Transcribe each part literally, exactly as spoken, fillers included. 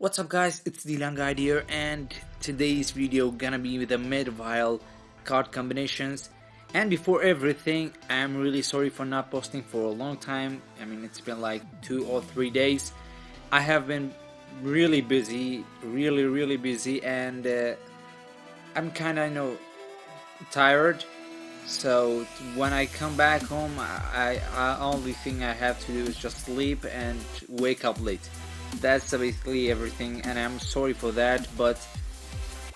What's up guys, it's Dylan Guide here, and today's video gonna be with the medieval card combinations. And before everything, I'm really sorry for not posting for a long time. I mean, it's been like two or three days. I have been really busy, really really busy, and uh, I'm kinda, you know, tired. So when I come back home, I, I only thing I have to do is just sleep and wake up late. That's basically everything, and I'm sorry for that, but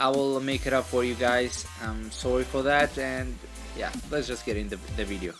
I will make it up for you guys. I'm sorry for that, and yeah, let's just get into the video.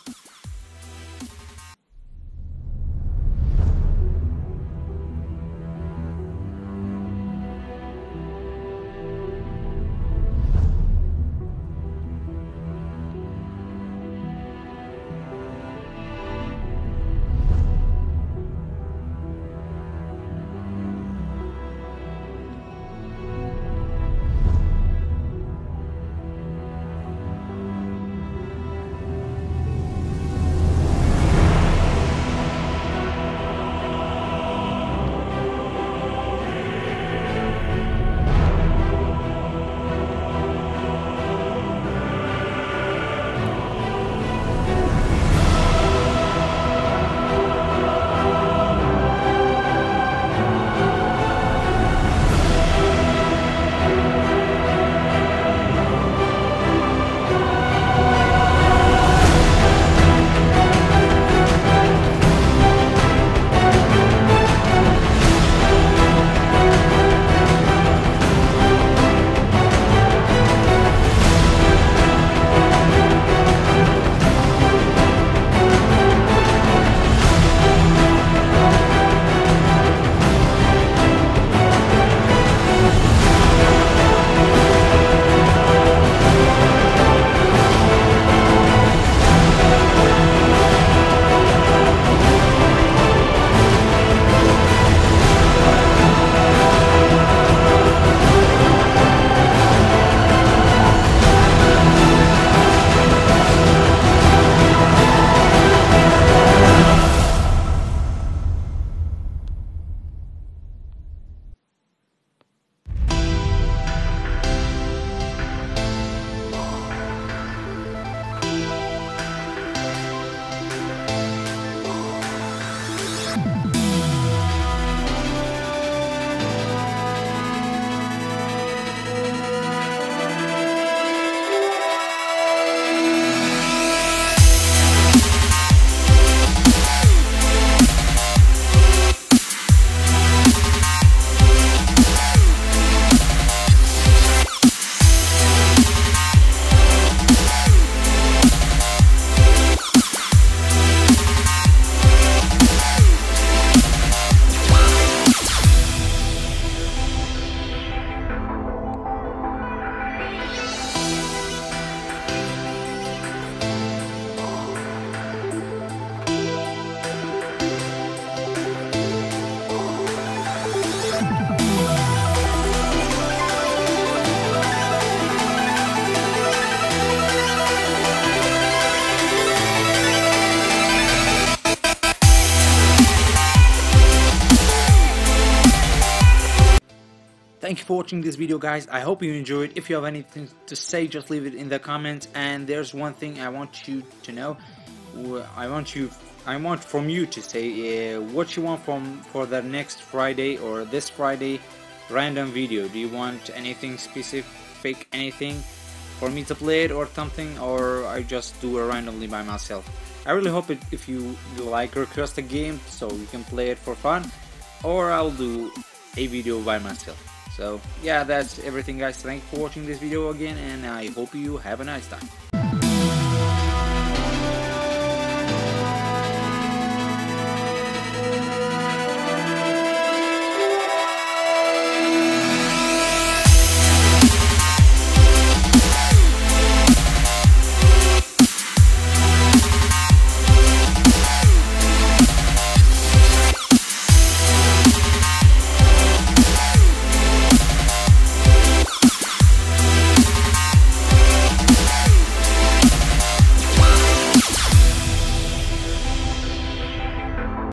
Thank you for watching this video guys, I hope you enjoyed. If you have anything to say, just leave it in the comments. And there's one thing I want you to know, I want you I want from you to say uh, what you want from for the next Friday or this Friday random video. Do you want anything specific, anything for me to play it or something, or I just do it randomly by myself? I really hope it if you like request a game so you can play it for fun, or I'll do a video by myself. So yeah, that's everything guys. Thanks for watching this video again, and I hope you have a nice time.